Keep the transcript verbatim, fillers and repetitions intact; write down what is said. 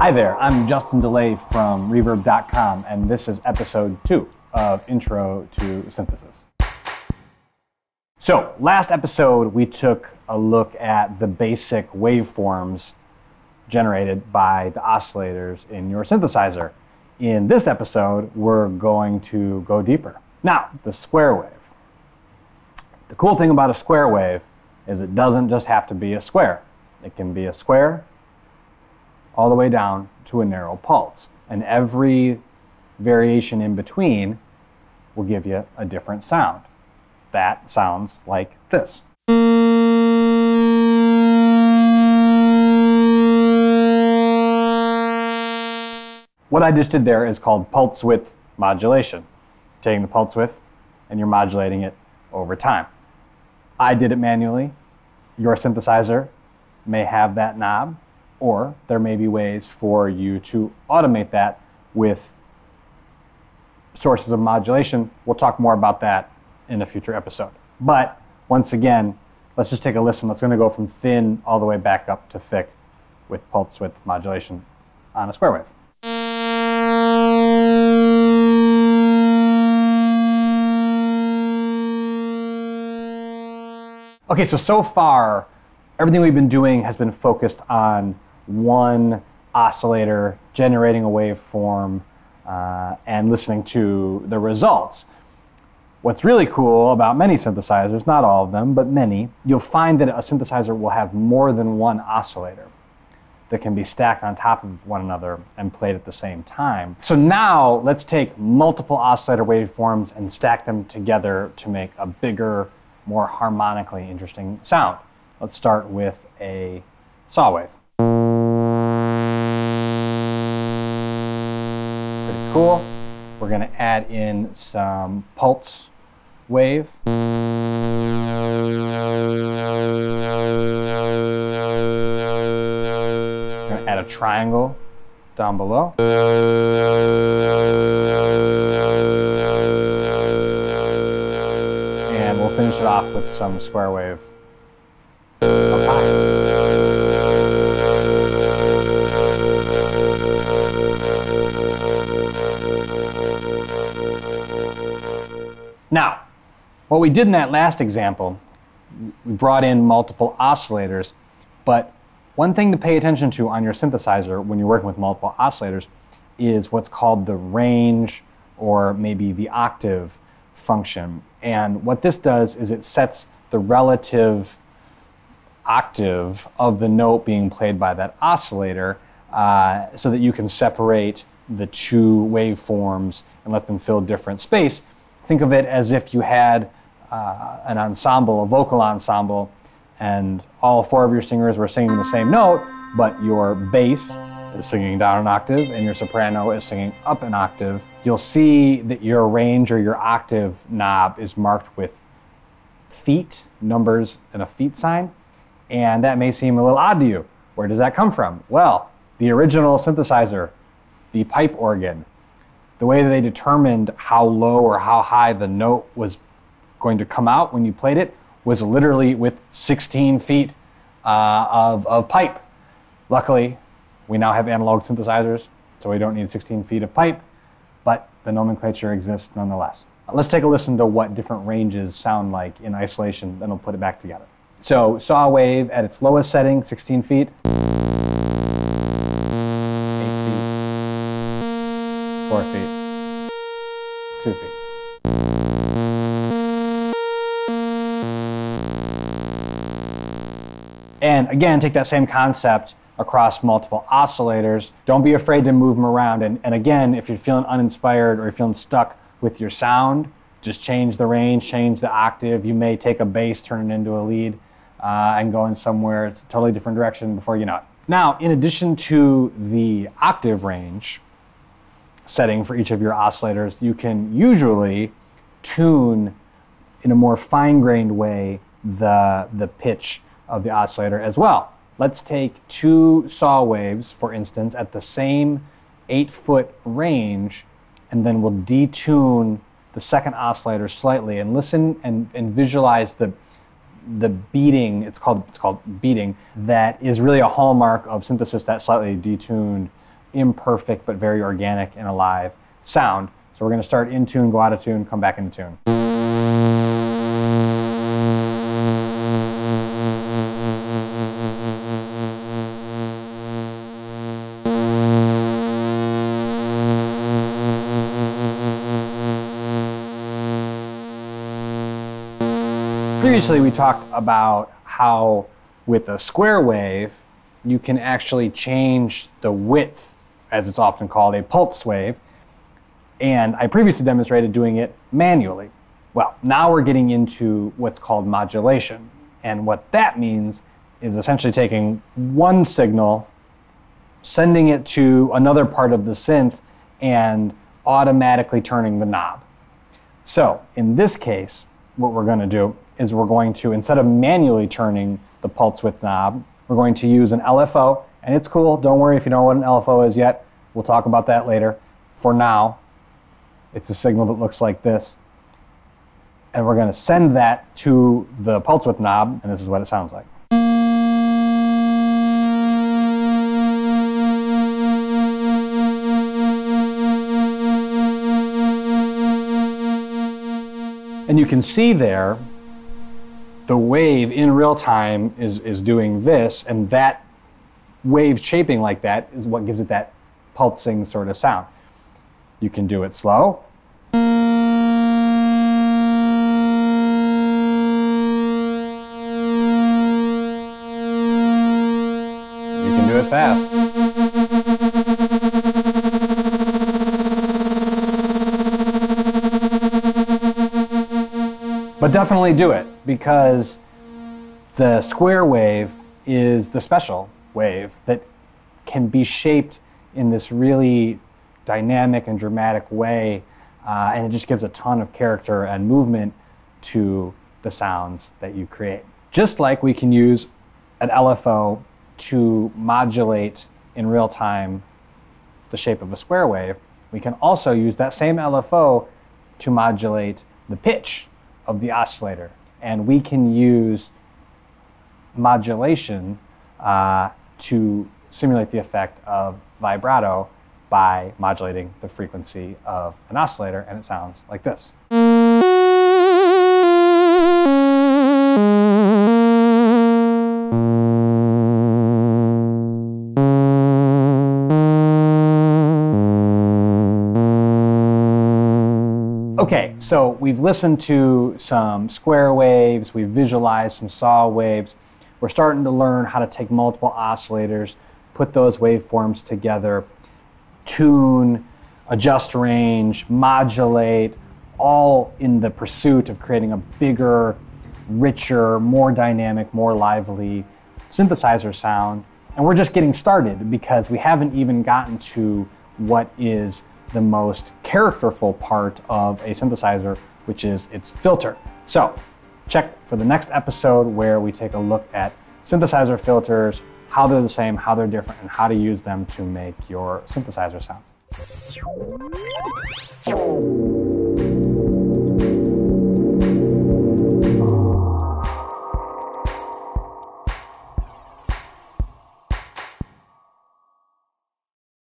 Hi there, I'm Justin DeLay from Reverb dot com, and this is episode two of Intro to Synthesis. So, last episode we took a look at the basic waveforms generated by the oscillators in your synthesizer. In this episode, we're going to go deeper. Now, the square wave. The cool thing about a square wave is it doesn't just have to be a square. It can be a square all the way down to a narrow pulse. And every variation in between will give you a different sound. That sounds like this. What I just did there is called pulse width modulation. Taking the pulse width and you're modulating it over time. I did it manually. Your synthesizer may have that knob, or there may be ways for you to automate that with sources of modulation. We'll talk more about that in a future episode. But once again, let's just take a listen. That's going to go from thin all the way back up to thick with pulse width modulation on a square wave. Okay, so so far, everything we've been doing has been focused on one oscillator generating a waveform uh, and listening to the results. What's really cool about many synthesizers, not all of them, but many, you'll find that a synthesizer will have more than one oscillator that can be stacked on top of one another and played at the same time. So now let's take multiple oscillator waveforms and stack them together to make a bigger, more harmonically interesting sound. Let's start with a saw wave. Pretty cool. We're going to add in some pulse wave. We're going to add a triangle down below. Finish it off with some square wave up high. Now, what we did in that last example, we brought in multiple oscillators, but one thing to pay attention to on your synthesizer when you're working with multiple oscillators is what's called the range, or maybe the octave function. And what this does is it sets the relative octave of the note being played by that oscillator uh, so that you can separate the two waveforms and let them fill different space. Think of it as if you had uh, an ensemble, a vocal ensemble, and all four of your singers were singing the same note, but your bass is singing down an octave and your soprano is singing up an octave. You'll see that your range or your octave knob is marked with feet, numbers, and a feet sign. And that may seem a little odd to you. Where does that come from? Well, the original synthesizer, the pipe organ, the way that they determined how low or how high the note was going to come out when you played it was literally with sixteen feet uh, of, of pipe. Luckily, we now have analog synthesizers, so we don't need sixteen feet of pipe, but the nomenclature exists nonetheless. Let's take a listen to what different ranges sound like in isolation, then we'll put it back together. So, saw wave at its lowest setting, sixteen feet. eight feet. four feet. two feet. And again, take that same concept across multiple oscillators. Don't be afraid to move them around. And, and again, if you're feeling uninspired or you're feeling stuck with your sound, just change the range, change the octave. You may take a bass, turn it into a lead, uh, and go in somewhere, it's a totally different direction before you know it. Now, in addition to the octave range setting for each of your oscillators, you can usually tune in a more fine-grained way the, the pitch of the oscillator as well. Let's take two saw waves, for instance, at the same eight foot range, and then we'll detune the second oscillator slightly and listen and, and visualize the the beating, it's called, it's called beating, that is really a hallmark of synthesis, that slightly detuned, imperfect, but very organic and alive sound. So we're going to start in tune, go out of tune, come back into tune. Previously we talked about how with a square wave you can actually change the width, as it's often called, a pulse wave, and I previously demonstrated doing it manually. Well, now we're getting into what's called modulation, and what that means is essentially taking one signal, sending it to another part of the synth, and automatically turning the knob. So in this case, what we're going to do is we're going to, instead of manually turning the pulse width knob, we're going to use an L F O, and it's cool, don't worry if you don't know what an L F O is yet, we'll talk about that later. For now, it's a signal that looks like this, and we're going to send that to the pulse width knob, and this is what it sounds like. And you can see there, the wave in real time is, is doing this, and that wave shaping like that is what gives it that pulsing sort of sound. You can do it slow. You can do it fast. But definitely do it, because the square wave is the special wave that can be shaped in this really dynamic and dramatic way, uh, and it just gives a ton of character and movement to the sounds that you create. Just like we can use an L F O to modulate in real time the shape of a square wave, we can also use that same L F O to modulate the pitch of the oscillator, and we can use modulation uh, to simulate the effect of vibrato by modulating the frequency of an oscillator, and it sounds like this. Okay, so we've listened to some square waves, we've visualized some saw waves, we're starting to learn how to take multiple oscillators, put those waveforms together, tune, adjust range, modulate, all in the pursuit of creating a bigger, richer, more dynamic, more lively synthesizer sound. And we're just getting started, because we haven't even gotten to what is the most characterful part of a synthesizer, which is its filter. So check for the next episode where we take a look at synthesizer filters, how they're the same, how they're different, and how to use them to make your synthesizer sound.